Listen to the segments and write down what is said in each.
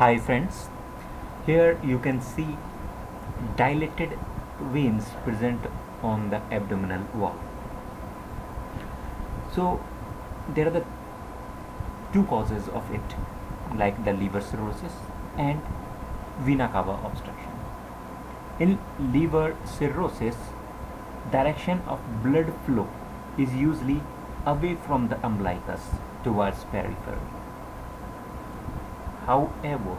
Hi friends, here you can see dilated veins present on the abdominal wall. So there are the two causes of it, like the liver cirrhosis and vena cava obstruction. In liver cirrhosis, direction of blood flow is usually away from the umbilicus towards periphery. However,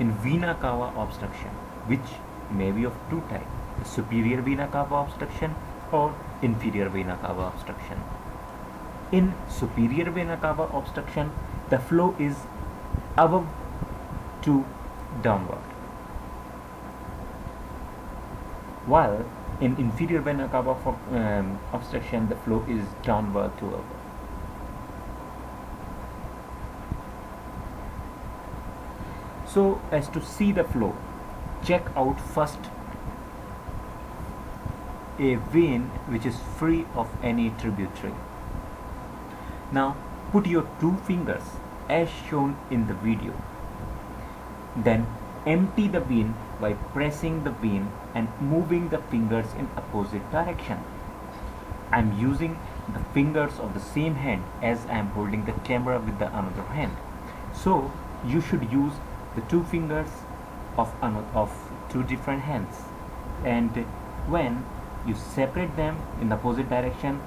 in vena cava obstruction, which may be of two types, superior vena cava obstruction or inferior vena cava obstruction. In superior vena cava obstruction, the flow is above to downward, while in inferior vena cava obstruction, the flow is downward to upward. So as to see the flow, check out first a vein which is free of any tributary. Now put your two fingers as shown in the video. Then empty the vein by pressing the vein and moving the fingers in opposite direction. I am using the fingers of the same hand as I am holding the camera with the another hand. So you should use the two fingers of two different hands, and when you separate them in the opposite direction,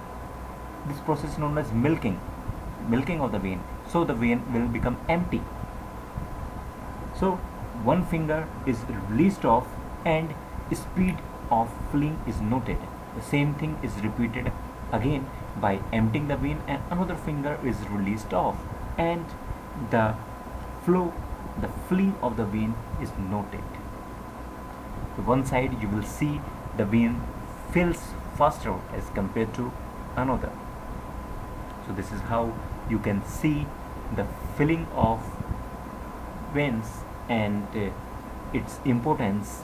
this process is known as milking of the vein. So the vein will become empty. So one finger is released off and speed of filling is noted. The same thing is repeated again by emptying the vein, and another finger is released off and the filling of the vein is noted. To one side you will see the vein fills faster as compared to another. So this is how you can see the filling of veins and its importance.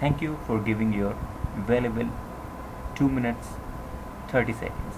Thank you for giving your valuable 2 minutes 30 seconds.